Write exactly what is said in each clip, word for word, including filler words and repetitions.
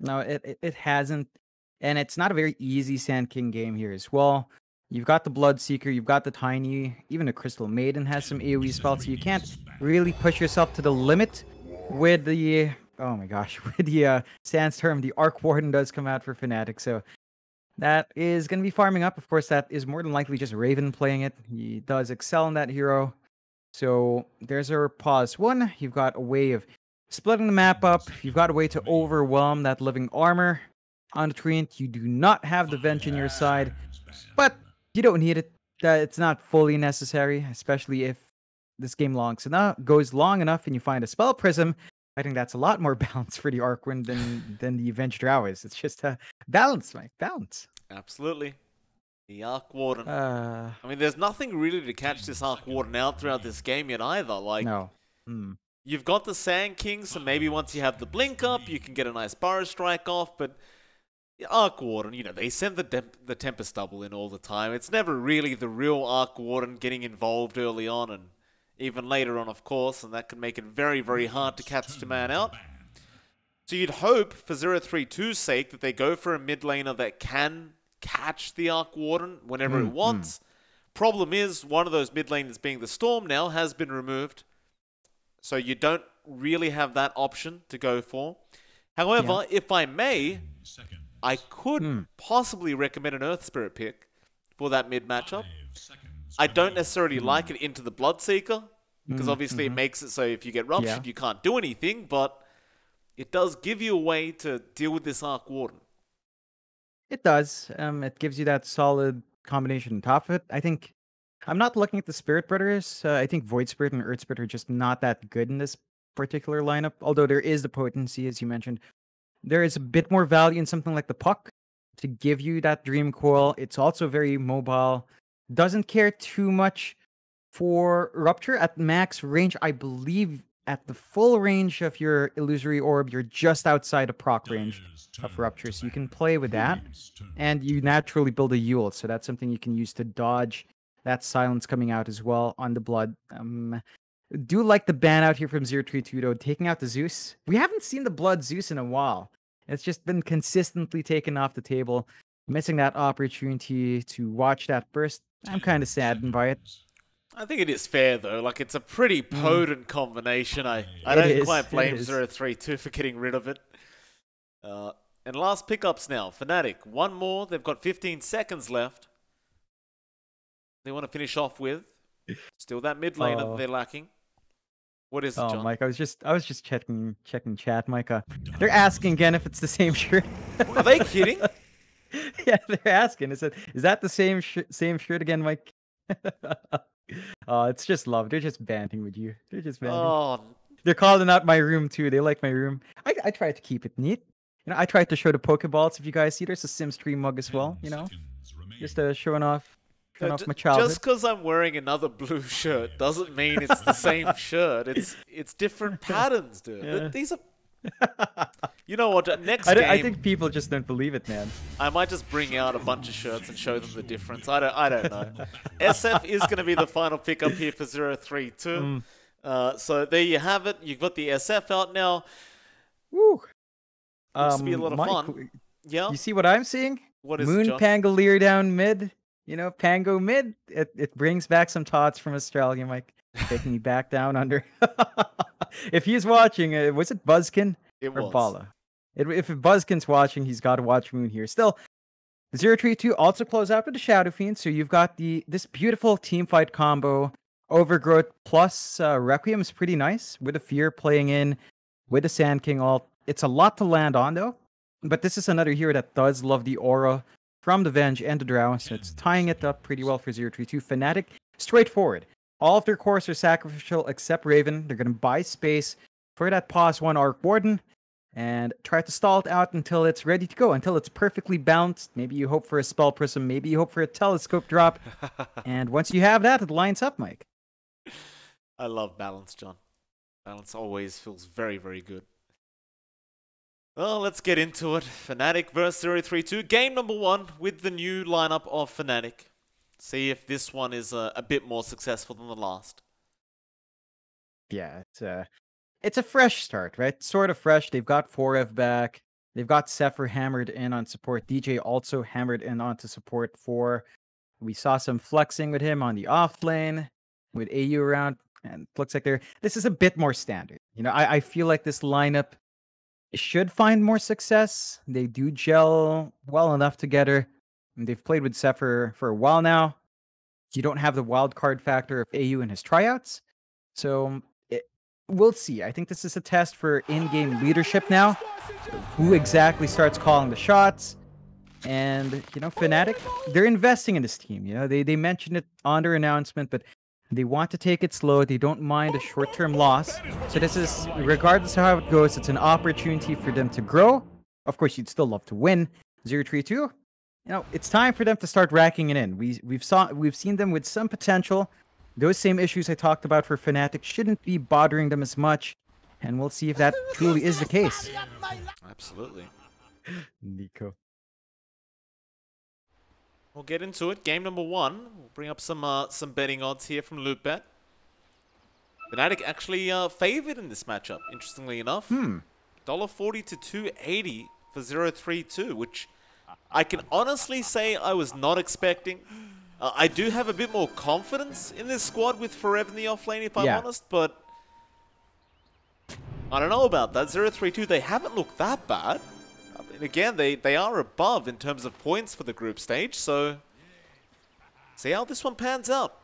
No, it, it, it hasn't. And it's not a very easy Sand King game here as well. You've got the Bloodseeker, you've got the Tiny, even the Crystal Maiden has some AoE spells, so you can't really push yourself to the limit with the... Oh my gosh, with the uh, Sandstorm. The Arc Warden does come out for Fnatic, so that is going to be farming up. Of course, that is more than likely just Raven playing it. He does excel in that hero. So there's our pause one. You've got a way of splitting the map up. You've got a way to overwhelm that Living Armor. On the Treant, you do not have the Venge in your side, but you don't need it. Uh, it's not fully necessary, especially if this game longs enough, goes long enough and you find a Spell Prism. I think that's a lot more balance for the Arc Warden than, than the Venge Drow is. It's just a balance, Mike. Balance. Absolutely. The Arc Warden. Uh, I mean, there's nothing really to catch this Arc Warden out throughout this game yet either. Like, no. Mm. You've got the Sand King, so maybe once you have the Blink up, you can get a nice Burrow Strike off, but... Arc Warden, you know, they send the temp the Tempest Double in all the time. It's never really the real Arc Warden getting involved early on and even later on, of course, and that can make it very, very hard to catch the man out. So you'd hope, for zero three two's sake, that they go for a mid laner that can catch the Arc Warden whenever mm, it wants. Mm. Problem is, one of those mid laners being the Storm now has been removed. So you don't really have that option to go for. However, yeah. if I may... Second. I could hmm. possibly recommend an Earth Spirit pick for that mid matchup. I don't necessarily mm. like it into the Bloodseeker, because mm. obviously mm -hmm. it makes it so if you get ruptured, yeah. you can't do anything, but it does give you a way to deal with this Arc Warden. It does. Um, it gives you that solid combination on top of it. I think I'm not looking at the Spirit Brothers. Uh, I think Void Spirit and Earth Spirit are just not that good in this particular lineup, although there is the potency, as you mentioned. There is a bit more value in something like the Puck to give you that Dream Coil. It's also very mobile. Doesn't care too much for Rupture at max range. I believe at the full range of your Illusory Orb, you're just outside a proc range of Rupture. So you can play with that. And you naturally build a Yule. So that's something you can use to dodge that Silence coming out as well on the Blood. Um... Do like the ban out here from zero three two though, taking out the Zeus. We haven't seen the Blood Zeus in a while. It's just been consistently taken off the table, missing that opportunity to watch that burst. I'm kind of saddened by it. I think it is fair though. Like, it's a pretty potent mm. combination. I, I don't is, quite blame zero three two for getting rid of it. Uh, and last pickups now. Fnatic, one more. They've got fifteen seconds left. They want to finish off with still that mid laner oh. they're lacking. What is it, John? Oh, Mike, I was just I was just checking checking chat, Micah. They're asking again if it's the same shirt. Are they kidding? Yeah, they're asking. Is it is that the same sh same shirt again, Mike? Oh, it's just love. They're just banding with you. They're just banding. Oh. They're calling out my room too. They like my room. I I tried to keep it neat. You know, I tried to show the Pokeballs. If you guys see, there's a Sims three mug as well. You know, just uh, showing off. No, just because I'm wearing another blue shirt doesn't mean it's the same shirt. It's it's different patterns, dude. Yeah. These are... You know what? Next I, game, I think people just don't believe it, man. I might just bring out a bunch of shirts and show them the difference. I don't, I don't know. S F is going to be the final pickup here for zero three two. Mm. Uh, so there you have it. You've got the S F out now. Woo. Looks um, to be a lot of Mike, fun. Yeah. You see what I'm seeing? What is Moon it, Pangolier down mid. You know, Pango mid, it, it brings back some thoughts from Australia, Mike. Taking me back down under. If he's watching, uh, was it Buzzkin it or was. Bala? It, if Buzzkin's watching, he's got to watch Moon here. Still, zero three two also close out with the Shadow Fiend. So you've got the this beautiful team fight combo. Overgrowth plus uh, Requiem is pretty nice. With the Fear playing in, with the Sand King ult. It's a lot to land on, though. But this is another hero that does love the aura from the Venge and the Drow, so it's tying it up pretty well for zero three two. Fnatic, straightforward. All of their cores are sacrificial except Raven. They're going to buy space for that pause one Arc Warden and try to stall it out until it's ready to go, until it's perfectly balanced. Maybe you hope for a Spell Prism, maybe you hope for a Telescope drop, and once you have that, it lines up, Mike. I love balance, John. Balance always feels very, very good. Well, let's get into it. Fnatic versus zero three two. Game number one with the new lineup of Fnatic. See if this one is uh, a bit more successful than the last. Yeah, it's a, it's a fresh start, right? Sort of fresh. They've got Forev back. They've got Zephyr hammered in on support. D J also hammered in onto support four. We saw some flexing with him on the off lane with A U around, and looks like they're... This is a bit more standard. You know, I, I feel like this lineup should find more success. They do gel well enough together. And they've played with Zephyr for a while now. You don't have the wild card factor of A U in his tryouts. So it, we'll see. I think this is a test for in-game leadership now. Who exactly starts calling the shots? And, you know, Fnatic, they're investing in this team. You know, they, they mentioned it on their announcement, but they want to take it slow. They don't mind a short-term loss. So this is, regardless of how it goes, it's an opportunity for them to grow. Of course, you'd still love to win. zero three two, you know, it's time for them to start racking it in. We, we've, saw, we've seen them with some potential. Those same issues I talked about for Fnatic shouldn't be bothering them as much. And we'll see if that truly is the case. Absolutely. Nico. We'll get into it. Game number one. We'll bring up some uh, some betting odds here from LoopBet. Fnatic actually uh, favored in this matchup, interestingly enough. Hmm. one forty to two eighty for zero three two, which I can honestly say I was not expecting. Uh, I do have a bit more confidence in this squad with Forev in the off lane, if I'm yeah. honest, but I don't know about that. zero three two, they haven't looked that bad. I mean, again, they, they are above in terms of points for the group stage, so see how this one pans out.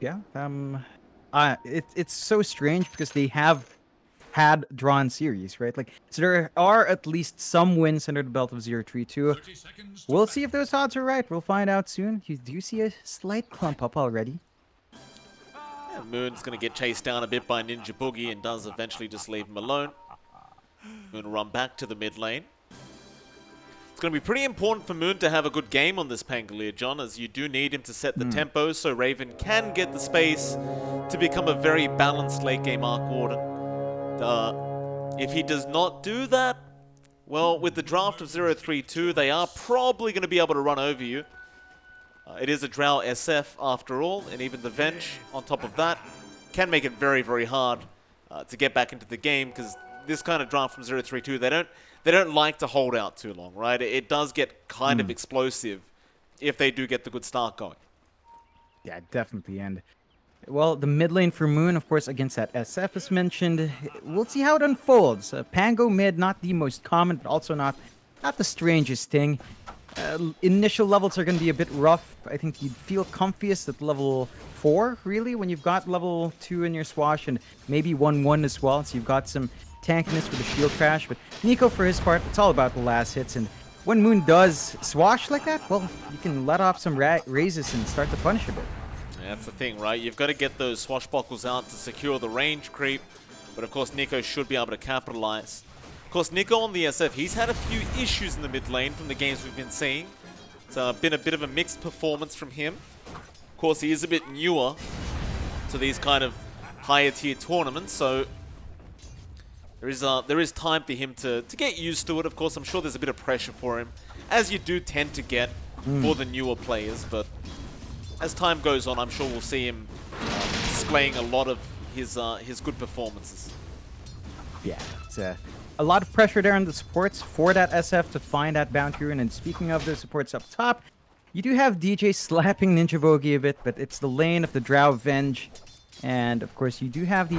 Yeah, um, uh, it, it's so strange because they have had drawn series, right? Like, so there are at least some wins under the belt of zero three two. We'll see if those odds are right. We'll find out soon. You do see a slight clump up already. Moon's going to get chased down a bit by Ninja Boogie and does eventually just leave him alone. Moon will run back to the mid lane. It's going to be pretty important for Moon to have a good game on this Pangolier, John, as you do need him to set the mm. tempo so Raven can get the space to become a very balanced late game Arc Warden. Uh, if he does not do that, well, with the draft of zero three two, they are probably going to be able to run over you. Uh, it is a Drow S F after all, and even the Venge on top of that can make it very, very hard uh, to get back into the game, because this kind of draft from zero three two, they don't they don't like to hold out too long, right? It, it does get kind mm. of explosive if they do get the good start going. Yeah, definitely. And, well, the mid lane for Moon, of course, against that S F as mentioned. We'll see how it unfolds. Uh, Pango mid, not the most common, but also not, not the strangest thing. Uh, initial levels are going to be a bit rough. I think you'd feel comfiest at level four, really, when you've got level two in your swash and maybe one one as well, so you've got some tankiness with the shield crash. But Nico, for his part, it's all about the last hits, and when Moon does swash like that, well, you can let off some ra raises and start to punish a bit. Yeah, that's the thing, right? You've got to get those swashbuckles out to secure the range creep, but of course Nico should be able to capitalize. Of course, Nico on the S F, he's had a few issues in the mid lane from the games we've been seeing. It's uh, been a bit of a mixed performance from him. Of course, he is a bit newer to these kind of higher tier tournaments, so there is uh, there is time for him to, to get used to it. Of course, I'm sure there's a bit of pressure for him, as you do tend to get mm. for the newer players, but as time goes on, I'm sure we'll see him uh, displaying a lot of his, uh, his good performances. Yeah, it's a... Uh... A lot of pressure there on the supports for that S F to find that bounty rune. And speaking of the supports up top, you do have D J slapping Ninja Boogie a bit, but it's the lane of the Drow Venge. And of course, you do have the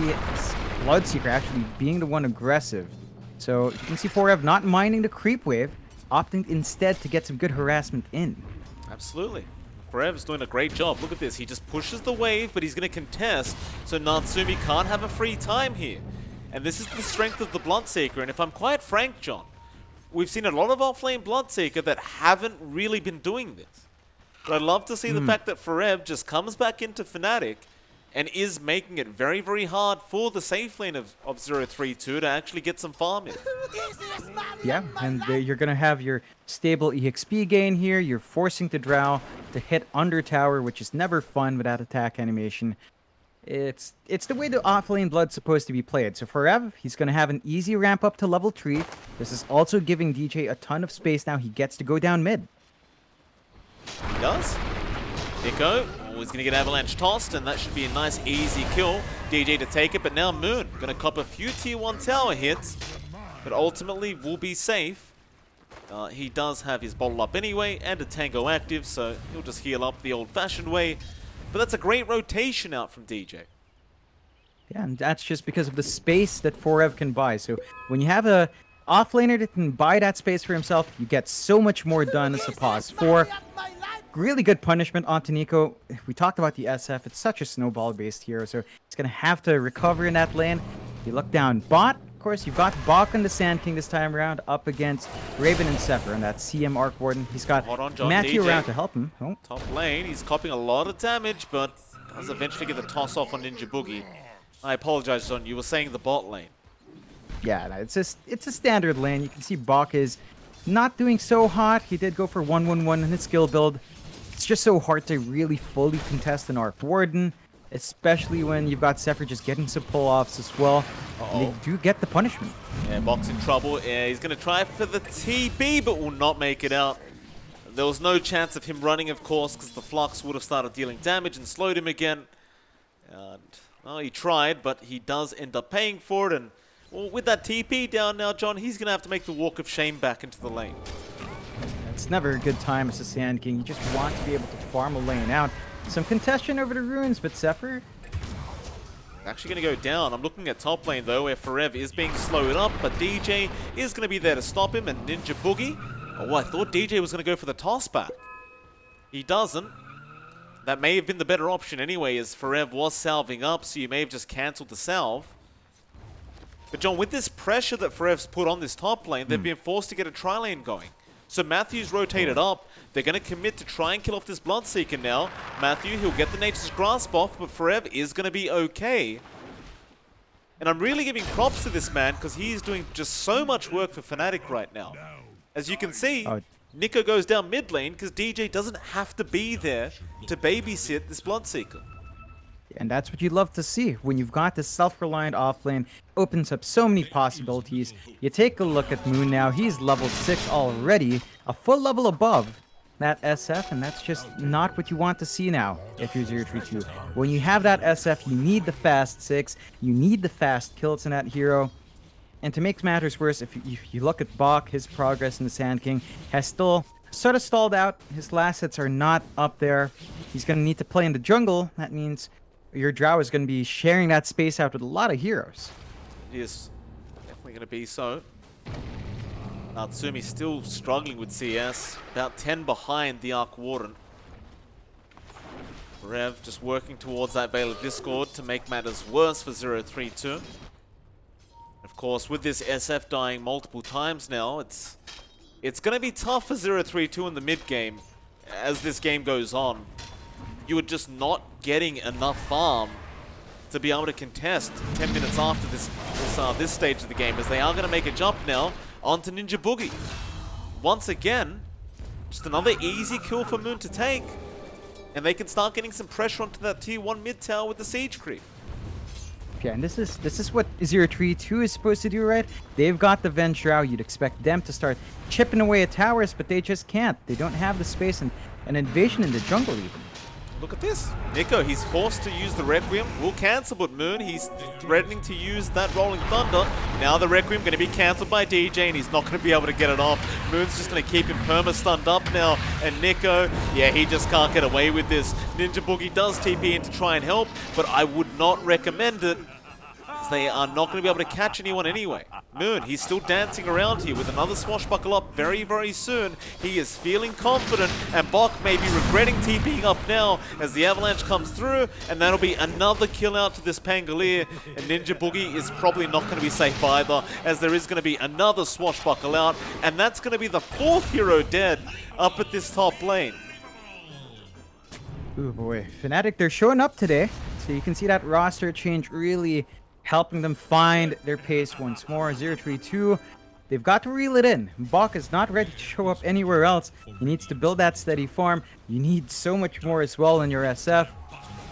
Bloodseeker actually being the one aggressive. So you can see Forev not minding the creep wave, opting instead to get some good harassment in. Absolutely. Forev's doing a great job. Look at this. He just pushes the wave, but he's going to contest. So Natsumi can't have a free time here. And this is the strength of the Bloodseeker, and if I'm quite frank, John, we've seen a lot of offlane Bloodseeker that haven't really been doing this. But I love to see mm. the fact that Forev just comes back into Fnatic and is making it very, very hard for the safe lane of, of zero three two to actually get some farming. Yeah, and the, you're going to have your stable E X P gain here. You're forcing the Drow to hit under tower, which is never fun without attack animation. It's it's the way the offlane blood's supposed to be played. So Forev, he's going to have an easy ramp up to level three. This is also giving D J a ton of space now. He gets to go down mid. He does. Nico, oh, he's going to get Avalanche tossed, and that should be a nice easy kill. D J to take it, but now Moon going to cop a few tier one tower hits. but ultimately will be safe. Uh, he does have his bottle up anyway and a tango active, so he'll just heal up the old-fashioned way. But that's a great rotation out from D J. Yeah, and that's just because of the space that Forev can buy. So when you have a offlaner that can buy that space for himself, you get so much more done as a pause. Four, really good punishment onto Nico. We talked about the S F. It's such a snowball-based hero, so he's going to have to recover in that lane. You look down bot. Of course, you've got Bok and the Sand King this time around up against Raven and Zephyr and that C M Arc Warden. He's got on, John, Matthew D J around to help him. Oh. Top lane. He's copying a lot of damage, but does eventually get the toss off on Ninja Boogie. I apologize, John. You were saying the bot lane. Yeah, it's just it's a standard lane. You can see Bok is not doing so hot. He did go for one one one in his skill build. It's just so hard to really fully contest an Arc Warden, especially when you've got Zephyr just getting some pull-offs as well. Uh-oh. They do get the punishment. Yeah, Bok's in trouble. Yeah, he's going to try for the T B, but will not make it out. There was no chance of him running, of course, because the Flux would have started dealing damage and slowed him again. And, well, he tried, but he does end up paying for it. And well, with that T P down now, John, he's going to have to make the walk of shame back into the lane. It's never a good time as a Sand King. You just want to be able to farm a lane out. Some contention over the ruins, but Zephyr actually going to go down. I'm looking at top lane, though, where Forev is being slowed up, but D J is going to be there to stop him, and Ninja Boogie. Oh, I thought D J was going to go for the toss back. He doesn't. That may have been the better option anyway, as Forev was salving up, so you may have just cancelled the salve. But, John, with this pressure that Forev's put on this top lane, they've mm. been forced to get a tri-lane going. So Matthew's rotated up. They're going to commit to try and kill off this Bloodseeker now. Matthew, he'll get the Nature's Grasp off, but Forev is going to be okay. And I'm really giving props to this man because he's doing just so much work for Fnatic right now. As you can see, oh. Nico goes down mid lane because D J doesn't have to be there to babysit this Bloodseeker. And that's what you love to see. When you've got this self-reliant offlane, opens up so many possibilities. You take a look at Moon now. He's level six already, a full level above that S F, and that's just not what you want to see now if you're zero three two. When you have that S F, you need the fast six. You need the fast kills in that hero. And to make matters worse, if you, if you look at Bok, his progress in the Sand King has still sort of stalled out. His last hits are not up there. He's going to need to play in the jungle. That means your Drow is going to be sharing that space out with a lot of heroes. It is definitely going to be so. Natsumi still struggling with C S. About ten behind the Arc Warden. Rev just working towards that Veil of Discord to make matters worse for zero three two. Of course, with this S F dying multiple times now, it's it's going to be tough for zero three two in the mid-game as this game goes on. You are just not getting enough farm to be able to contest ten minutes after this this, uh, this stage of the game, as they are going to make a jump now onto Ninja Boogie. Once again, just another easy kill for Moon to take, and they can start getting some pressure onto that tier one mid tower with the siege creep. Yeah, and this is this is what zero three two is supposed to do, right? They've got the Venge Drow. You'd expect them to start chipping away at towers, but they just can't. They don't have the space and an invasion in the jungle even. Look at this. Nico, he's forced to use the Requiem. Will cancel, but Moon, he's threatening to use that Rolling Thunder. Now the Requiem going to be cancelled by D J, and he's not going to be able to get it off. Moon's just going to keep him perma-stunned up now. And Nico, yeah, he just can't get away with this. Ninja Boogie does T P in to try and help, but I would not recommend it, as they are not going to be able to catch anyone anyway. Moon, he's still dancing around here with another Swashbuckle up very, very soon. He is feeling confident, and Bok may be regretting TPing up now as the Avalanche comes through, and that'll be another kill out to this Pangolier. And Ninja Boogie is probably not going to be safe either, as there is going to be another Swashbuckle out, and that's going to be the fourth hero dead up at this top lane. Oh boy, Fnatic, they're showing up today. So you can see that roster change really helping them find their pace once more. zero three two, they've got to reel it in. Bok is not ready to show up anywhere else. He needs to build that steady farm. You need so much more as well in your S F.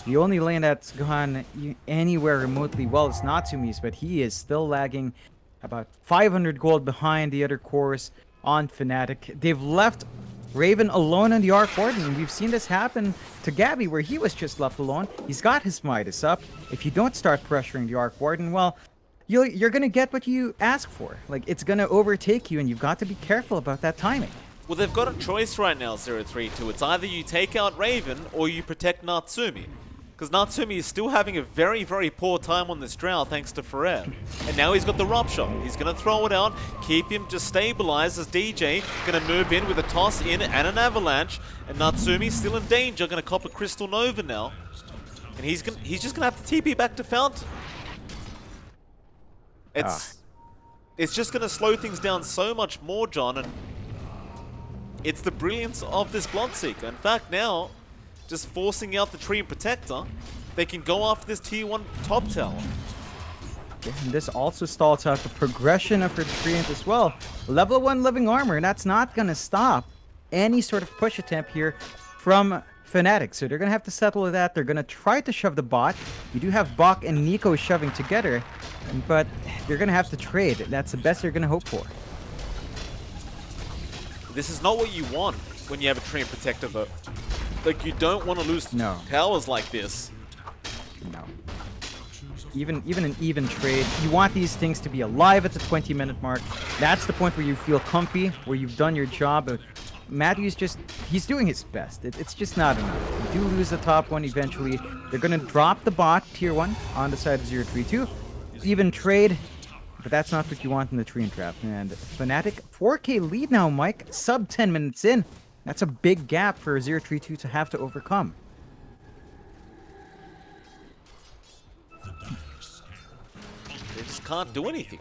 The only lane that's gone anywhere remotely well is Natsumi's, but he is still lagging about five hundred gold behind the other cores on Fnatic. They've left Raven alone in the Arc Warden. We've seen this happen to Gabby, where he was just left alone. He's got his Midas up. If you don't start pressuring the Arc Warden, well, you're, you're going to get what you ask for. Like, it's going to overtake you, and you've got to be careful about that timing. Well, they've got a choice right now, zero three two. It's either you take out Raven or you protect Natsumi. Because Natsumi is still having a very, very poor time on this Drow thanks to Forev. And now he's got the Rup Shot. He's going to throw it out, keep him just stabilized as D J going to move in with a toss in and an avalanche. And Natsumi's still in danger, going to cop a Crystal Nova now. And he's gonna, he's just going to have to T P back to Fountain. It's, ah. it's just going to slow things down so much more, John. And it's the brilliance of this Bloodseeker. In fact, now, just forcing out the Treant Protector, they can go after this tier one top tower. And this also stalls out the progression of her Treant as well. Level one Living Armor, and that's not going to stop any sort of push attempt here from Fnatic. So they're going to have to settle with that. They're going to try to shove the bot. You do have Bok and Nico shoving together, but they're going to have to trade. That's the best they're going to hope for. This is not what you want when you have a Treant Protector, though. Like, you don't want to lose no. towers like this. No. Even even an even trade, you want these things to be alive at the twenty minute mark. That's the point where you feel comfy, where you've done your job. Matthew's just, he's doing his best. It, it's just not enough. You do lose the top one eventually. They're going to drop the bot, tier one, on the side of zero three two. Even trade, but that's not what you want in the Treant draft. And Fnatic, four K lead now, Mike, sub ten minutes in. That's a big gap for zero three two to have to overcome. They just can't do anything.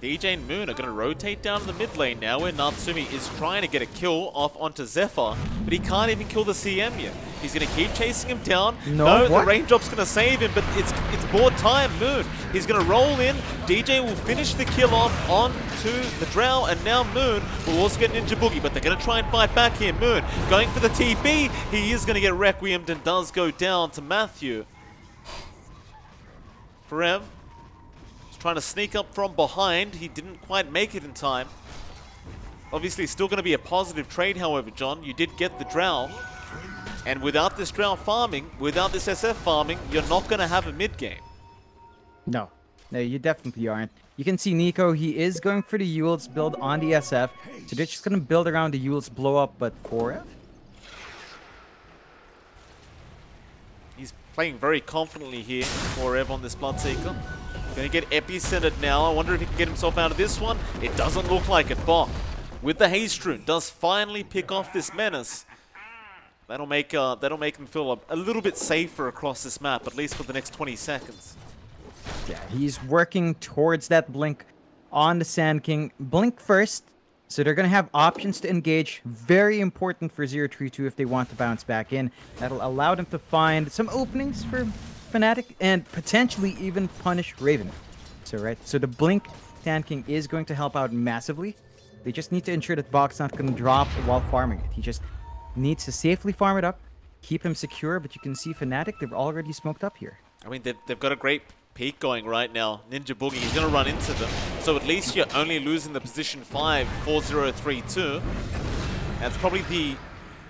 D J and Moon are going to rotate down the mid lane now, where Natsumi is trying to get a kill off onto Zephyr, but he can't even kill the C M yet. He's going to keep chasing him down. No, no the raindrop's going to save him, but it's it's board time, Moon. He's going to roll in. D J will finish the kill off onto the Drow, and now Moon will also get Ninja Boogie, but they're going to try and fight back here. Moon going for the T P. He is going to get Requiemed and does go down to Matthew. Forev trying to sneak up from behind. He didn't quite make it in time. Obviously, still going to be a positive trade, however, John. You did get the Drow. And without this Drow farming, without this S F farming, you're not going to have a mid-game. No. No, you definitely aren't. You can see Nico, he is going for the Yule's build on the S F. So they're just going to build around the Yule's blow-up, but Forev? He's playing very confidently here, Forev, on this Bloodseeker. Gonna get epicentered now. I wonder if he can get himself out of this one. It doesn't look like it. Bok, with the haze strewn, does finally pick off this menace. That'll make uh, that'll make him feel a, a little bit safer across this map, at least for the next twenty seconds. Yeah, he's working towards that blink on the Sand King. Blink first, so they're gonna have options to engage. Very important for zero three two if they want to bounce back in. That'll allow them to find some openings for Fnatic and potentially even punish Raven. So right, so the Blink Sand King is going to help out massively. They just need to ensure that Bok's not going to drop while farming it. He just needs to safely farm it up, keep him secure, but you can see Fnatic, they've already smoked up here. I mean, they've, they've got a great peak going right now. Ninja Boogie is going to run into them, so at least you're only losing the position five four zero three two. That's probably the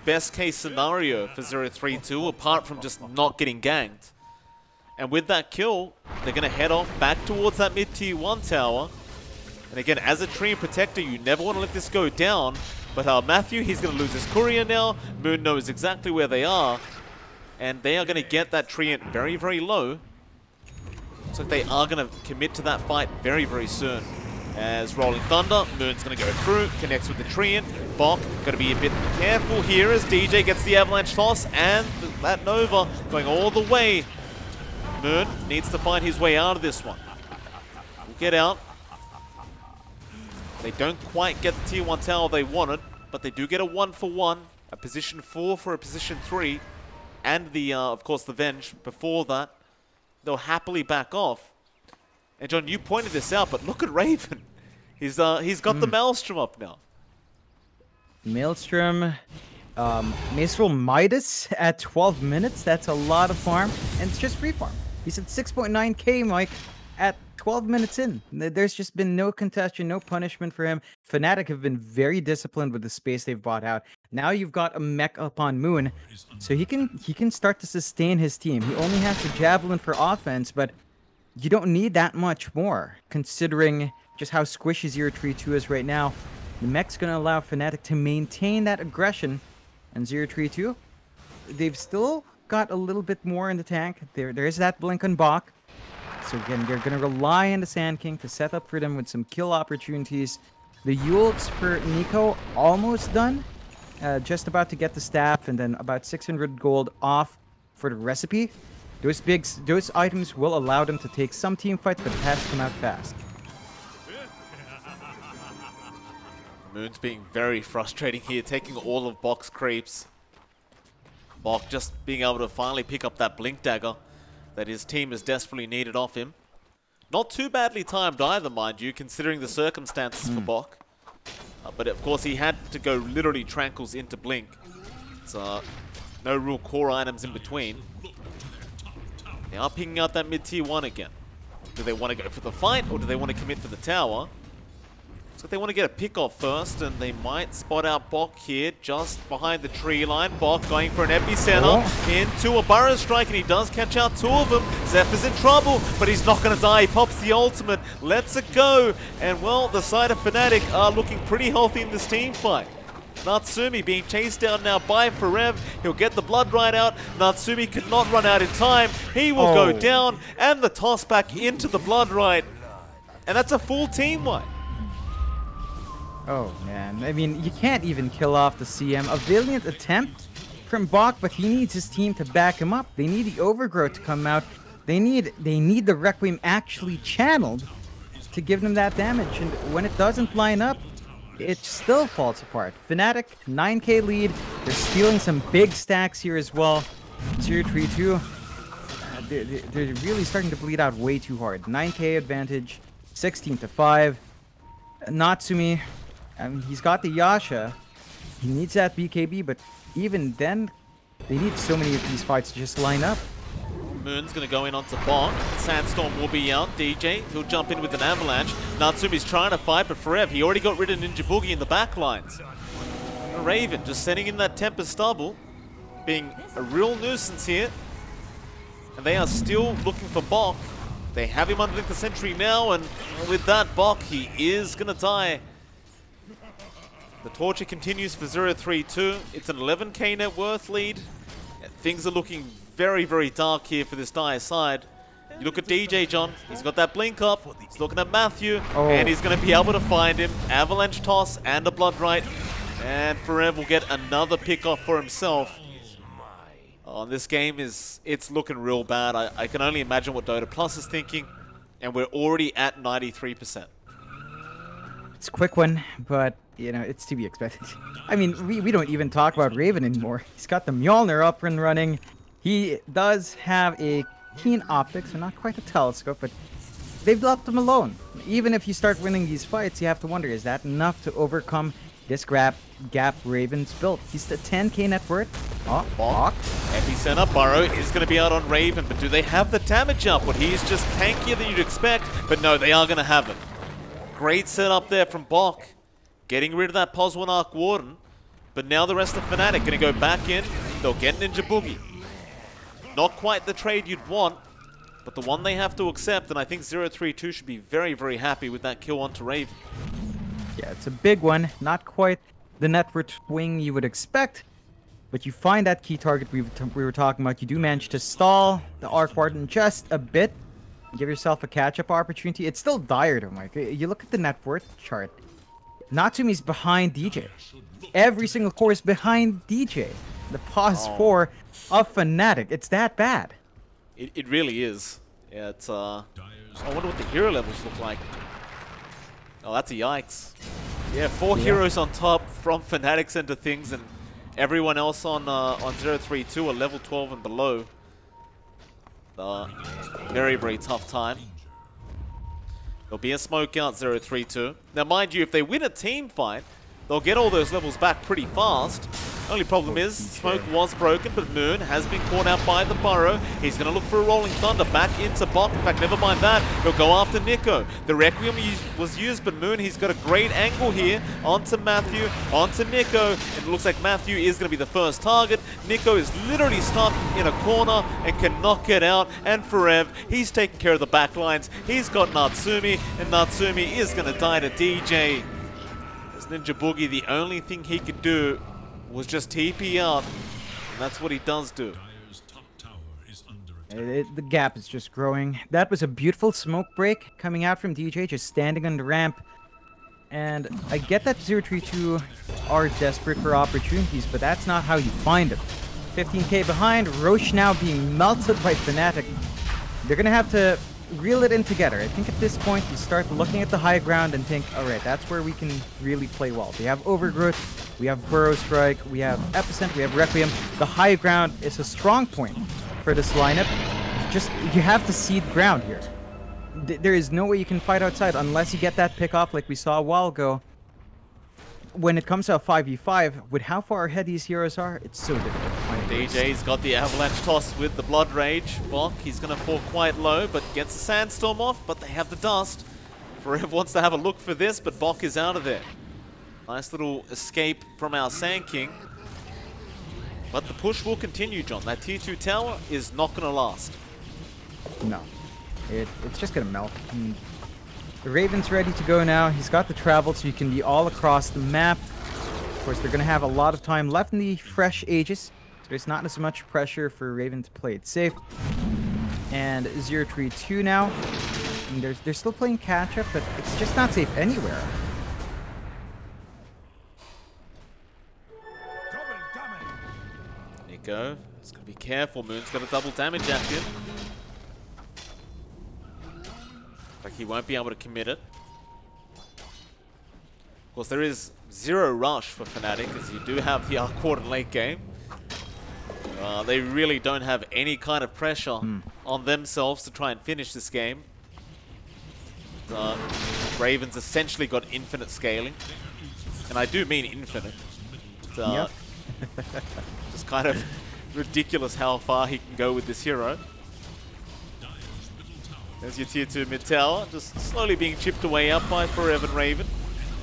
best case scenario for zero three two, apart from just not getting ganked. And with that kill, they're going to head off back towards that mid-tier one tower. And again, as a Treant Protector, you never want to let this go down. But uh, Matthew, he's going to lose his courier now. Moon knows exactly where they are. And they are going to get that Treant very, very low. Looks like they are going to commit to that fight very, very soon. As Rolling Thunder, Moon's going to go through, connects with the Treant. Bok, got to be a bit careful here as D J gets the Avalanche Toss. And that Nova going all the way. Moon needs to find his way out of this one. We'll get out. They don't quite get the tier one tower they wanted, but they do get a one for one, a position four for a position three, and the, uh, of course, the Venge before that. They'll happily back off. And John, you pointed this out, but look at Raven. He's uh, He's got mm. the Maelstrom up now. Maelstrom... Um, Maestral Midas at twelve minutes, that's a lot of farm, and it's just free farm. He's at six point nine K, Mike, at twelve minutes in. There's just been no contention, no punishment for him. Fnatic have been very disciplined with the space they've bought out. Now you've got a mech up on Moon, so he can, he can start to sustain his team. He only has the Javelin for offense, but you don't need that much more, considering just how squishy zero three two is right now. The mech's going to allow Fnatic to maintain that aggression. And zero three two, they've still got a little bit more in the tank. There, there is that blink on Bok. So again, they're going to rely on the Sand King to set up for them with some kill opportunities. The Yule's for Nico, almost done. Uh, just about to get the staff, and then about six hundred gold off for the recipe. Those bigs, those items will allow them to take some team fights, but it has to come out fast. Moon's being very frustrating here, taking all of Bok's creeps. Bok just being able to finally pick up that Blink Dagger that his team has desperately needed off him. Not too badly timed either, mind you, considering the circumstances mm. for Bok. Uh, but of course, he had to go literally Tranquils into Blink. So, uh, no real core items in between. They are picking out that mid-tier one again. Do they want to go for the fight, or do they want to commit for the tower? So they want to get a pick-off first, and they might spot out Bok here, just behind the tree line. Bok going for an epicenter oh. into a Burrow Strike, and he does catch out two of them. Zephyr's in trouble, but he's not going to die. He pops the ultimate, lets it go, and well, the side of Fnatic are looking pretty healthy in this team fight. Natsumi being chased down now by Forev. He'll get the blood right out. Natsumi could not run out in time. He will oh. go down, and the toss back into the blood right, and that's a full team wipe. Oh man, I mean, you can't even kill off the C M. A valiant attempt from Bok, but he needs his team to back him up. They need the Overgrowth to come out. They need they need the Requiem actually channeled to give them that damage, and when it doesn't line up, it still falls apart. Fnatic, nine K lead. They're stealing some big stacks here as well. zero three two, uh, they're, they're really starting to bleed out way too hard. nine K advantage, sixteen to five. Natsumi, I mean, he's got the Yasha, he needs that B K B, but even then, they need so many of these fights to just line up. Moon's going to go in onto Bok. Sandstorm will be out. D J, he'll jump in with an Avalanche. Natsumi's trying to fight, but Forev, he already got rid of Ninja Boogie in the back lines. And Raven just sending in that Tempest Stubble, being a real nuisance here. And they are still looking for Bok. They have him underneath the sentry now, and with that Bok, he is going to die. The torture continues for zero three two. It's an eleven K net worth lead. And things are looking very, very dark here for this dire side. You look at D J, John. He's got that blink up. He's looking at Matthew. Oh. And he's going to be able to find him. Avalanche toss and a blood right. And Forev will get another pick off for himself. Oh, this game is, it's looking real bad. I, I can only imagine what Dota Plus is thinking. And we're already at ninety-three percent. It's a quick one, but you know, it's to be expected. I mean, we, we don't even talk about Raven anymore. He's got the Mjolnir up and running. He does have a keen optics, so not quite a telescope, but they've left him alone. Even if you start winning these fights, you have to wonder, is that enough to overcome this grab gap Raven's built? He's the ten K net worth. Oh, Bok. Epicenter Burrow is going to be out on Raven, but do they have the damage up? Well, he's just tankier than you'd expect, but no, they are going to have it. Great setup there from Bok. Getting rid of that Pozwan Arc Warden. But now the rest of Fnatic going to go back in. They'll get Ninja Boogie. Not quite the trade you'd want, but the one they have to accept. And I think zero three two should be very, very happy with that kill onto Raven. Yeah, it's a big one. Not quite the network swing you would expect. But you find that key target we were talking about. You do manage to stall the Arc Warden just a bit. Give yourself a catch-up opportunity. It's still dire to Mike. You look at the net worth chart. Natsumi's behind D J. Every single core is behind D J. The pause oh. four of Fnatic. It's that bad. It, it really is. Yeah, it's, uh, I wonder what the hero levels look like. Oh, that's a yikes. Yeah, four yeah. heroes on top from Fnatic's end of things, and everyone else on, uh, on zero three two are level twelve and below. Uh, very, very tough time. There'll be a smoke out, zero three two. Now, mind you, if they win a team fight, they'll get all those levels back pretty fast. Only problem is, Smoke was broken, but Moon has been caught out by the Burrow. He's going to look for a Rolling Thunder back into Bok. In fact, never mind that. He'll go after Nico. The Requiem was used, but Moon, he's got a great angle here. Onto Matthew, onto Nico. And it looks like Matthew is going to be the first target. Nico is literally stuck in a corner and cannot get out. And Forev, he's taking care of the back lines. He's got Natsumi, and Natsumi is going to die to D J. As Ninja Boogie, the only thing he could do was just T P out, and that's what he does do. It, it, the gap is just growing. That was a beautiful smoke break coming out from D J, just standing on the ramp. And I get that zero three two are desperate for opportunities, but that's not how you find them. fifteen K behind, Roche now being melted by Fnatic. They're going to have to reel it in together. I think at this point you start looking at the high ground and think, alright, that's where we can really play well. We have Overgrowth, we have Burrow Strike, we have Epicent, we have Requiem. The high ground is a strong point for this lineup. Just, you have to seed ground here. D there is no way you can fight outside unless you get that pick off like we saw a while ago. When it comes to a five v five, with how far ahead these heroes are, it's so difficult. D J's got the Avalanche Toss with the Blood Rage. Bok, he's going to fall quite low, but gets a Sandstorm off, but they have the Dust. Forev wants to have a look for this, but Bok is out of there. Nice little escape from our Sand King. But the push will continue, John. That tier two tower is not going to last. No. It, it's just going to melt. And the Raven's ready to go now. He's got the travel, so you can be all across the map. Of course, they're going to have a lot of time left in the fresh ages. There's not as much pressure for Raven to play it safe. And zero three two now. And they're, they're still playing catch-up, but it's just not safe anywhere. Nico, it's going to be careful. Moon's got a double damage at him. Like he won't be able to commit it. Of course, there is zero rush for Fnatic, as you do have the Arc Warden late game. Uh, they really don't have any kind of pressure mm. on themselves to try and finish this game. Uh, Raven's essentially got infinite scaling. And I do mean infinite. It's uh, yep. just kind of ridiculous how far he can go with this hero. There's your tier two mid tower, just slowly being chipped away up by Forev and Raven.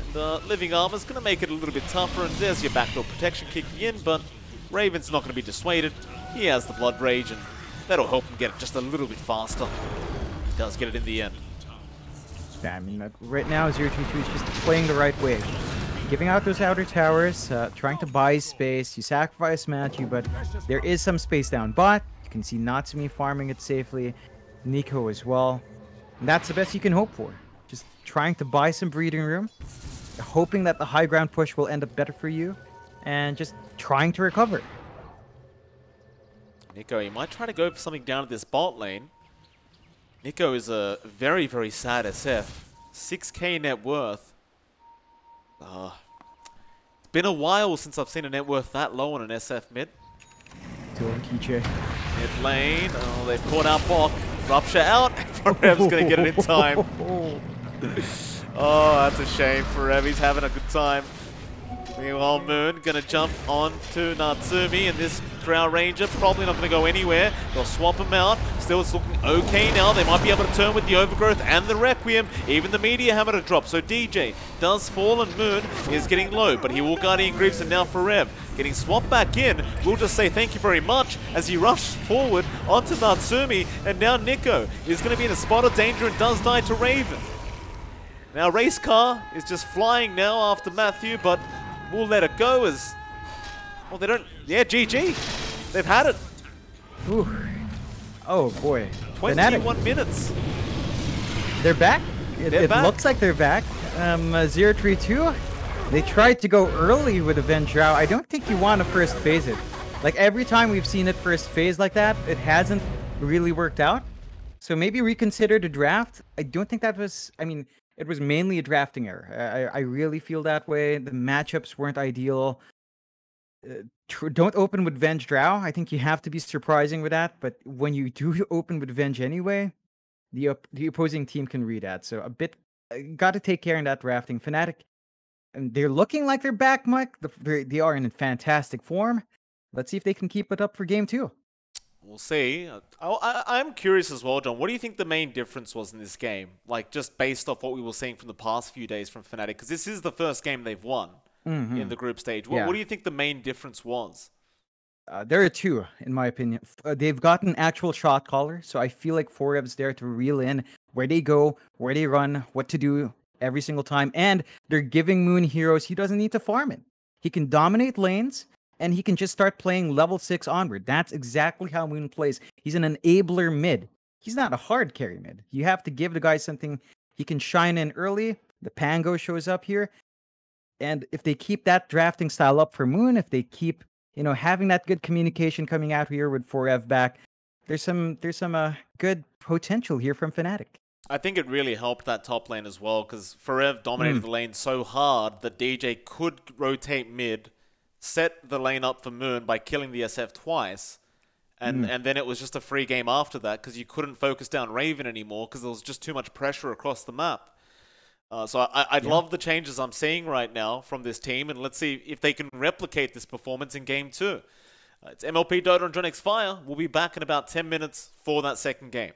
And, uh, Living Armor's going to make it a little bit tougher, and there's your backdoor protection kicking in, but Raven's not going to be dissuaded. He has the Blood Rage, and that'll help him get it just a little bit faster. He does get it in the end. Yeah, I mean, right now, zero two two is just playing the right way. Giving out those outer towers, uh, trying to buy space. You sacrifice Matthew, but there is some space down bot. You can see Natsumi farming it safely. Nico as well. And that's the best you can hope for. Just trying to buy some breathing room, hoping that the high ground push will end up better for you, and just trying to recover. Nico, he might try to go for something down at this bot lane. Nico is a very, very sad S F. six K net worth. Uh, it's been a while since I've seen a net worth that low on an S F mid. Mid lane. Oh, they've caught out Bok. Rupture out. Forev's going to get it in time. Oh, that's a shame. Forev, he's having a good time. Meanwhile, Moon gonna jump on to Natsumi, and this Drow Ranger probably not gonna go anywhere. They'll swap him out. Still, it's looking okay now. They might be able to turn with the Overgrowth and the Requiem. Even the Meteor Hammer to drop. So D J does fall, and Moon is getting low, but he will Guardian Greaves, and now Forev getting swapped back in. We'll just say thank you very much as he rushes forward onto Natsumi, and now Nico is gonna be in a spot of danger and does die to Raven. Now Race Car is just flying now after Matthew, but we'll let it go as... Well, they don't... Yeah, G G. They've had it. Ooh. Oh, boy. twenty-one minutes. They're back. It, they're it back. looks like they're back. Um, uh, zero three two. They tried to go early with Avengedrow. I don't think you want to first phase it. Like, every time we've seen it first phase like that, it hasn't really worked out. So maybe reconsider the draft. I don't think that was... I mean... It was mainly a drafting error. I, I really feel that way. The matchups weren't ideal. Uh, tr don't open with Venge Drow. I think you have to be surprising with that. But when you do open with Venge anyway, the, op the opposing team can read that. So a bit... Uh, got to take care in that drafting. Fnatic And they're looking like they're back, Mike. They are in fantastic form. Let's see if they can keep it up for game two. We'll see. I, I'm curious as well, John. What do you think the main difference was in this game? Like, just based off what we were seeing from the past few days from Fnatic, because this is the first game they've won mm-hmm. in the group stage. What, yeah. what do you think the main difference was? Uh, there are two, in my opinion. Uh, they've got an actual shot caller, so I feel like Forev's there to reel in where they go, where they run, what to do every single time. And they're giving Moon heroes. He doesn't need to farm it. He can dominate lanes. And he can just start playing level six onward. That's exactly how Moon plays. He's an enabler mid. He's not a hard carry mid. You have to give the guy something he can shine in early. The Pango shows up here. And if they keep that drafting style up for Moon, if they keep, you know, having that good communication coming out here with Forev back, there's some there's some uh, good potential here from Fnatic. I think it really helped that top lane as well, because Forev dominated mm. the lane so hard that D J could rotate mid, set the lane up for Moon by killing the S F twice, and, mm. and then it was just a free game after that, because you couldn't focus down Raven anymore because there was just too much pressure across the map. Uh, so I, I'd yeah. love the changes I'm seeing right now from this team, and let's see if they can replicate this performance in game two. Uh, it's M L P, Dota, and John X Fire. We'll be back in about ten minutes for that second game.